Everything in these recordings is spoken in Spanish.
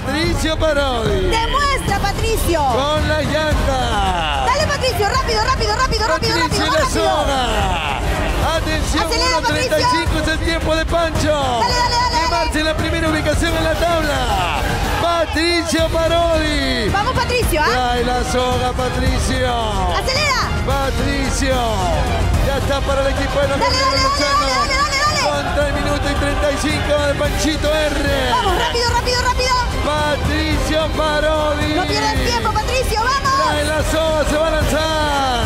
Patricio Parodi. ¡Demuestra, Patricio! ¡Con la llanta! ¡Dale, Patricio! ¡Rápido, rápido, rápido, rápido, rápido! ¡Patricio, la zona! ¡Atención, 1.35 es el tiempo de Pancho! ¡Dale, dale, dale! ¡Que marche en la primera ubicación en la tabla! ¡Patricio Parodi! ¡Vamos, Patricio! ¿Ah? ¡Trae la soga, Patricio! ¡Acelera! ¡Patricio! Ya está para el equipo de los Lucianos. Con 3 minutos y 35 de Panchito R. ¡Vamos, rápido, rápido, rápido! ¡Patricio Parodi! ¡No pierdas tiempo, Patricio! ¡Vamos! ¡Trae la soga! ¡Se va a lanzar!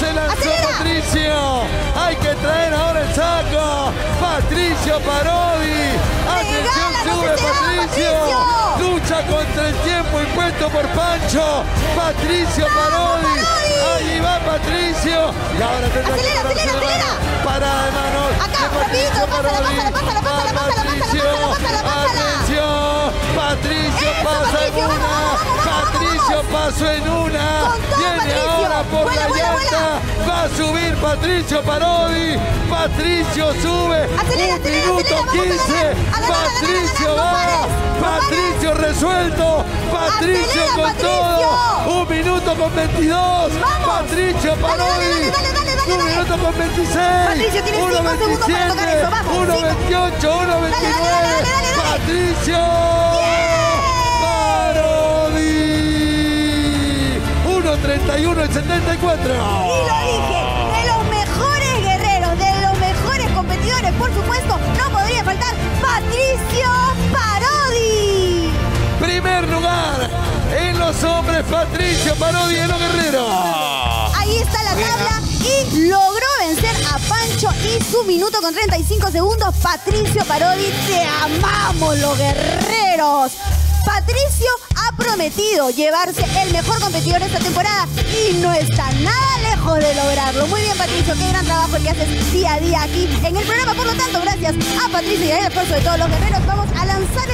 ¡Se lanzó Patricio! ¡Hay que traer ahora el saco! ¡Patricio Parodi! ¡Atención, sube Patricio! Lucha contra el tiempo impuesto por Pancho. Patricio Parodi. Ahí va Patricio. Y ahora tendrá que parada de manos. Acá, rapidito, pásala, pásala, pásala, pásala, pásala. Patricio pasa en una. Patricio pasó en una. Viene ahora por la llanta. Va a subir Patricio Parodi. Patricio sube. 1 minuto 15. Patricio va. Patricio resuelto, Patricio con todo, 1 minuto con 22, Patricio Parodi, 1 minuto con 26, 1.27, 1.28, 1.29, Patricio Parodi, 1.31 y 74. Y lo dije, de los mejores guerreros, de los mejores competidores, por supuesto, no podría faltar Patricio Parodi. Primer lugar en los hombres, Patricio Parodi en los guerreros. Ahí está la tabla y logró vencer a Pancho y su 1 minuto con 35 segundos. Patricio Parodi, te amamos los guerreros. Patricio ha prometido llevarse el mejor competidor esta temporada y no está nada lejos de lograrlo. Muy bien, Patricio, qué gran trabajo el que haces día a día aquí en el programa. Por lo tanto, gracias a Patricio y al esfuerzo de todos los guerreros, vamos a lanzar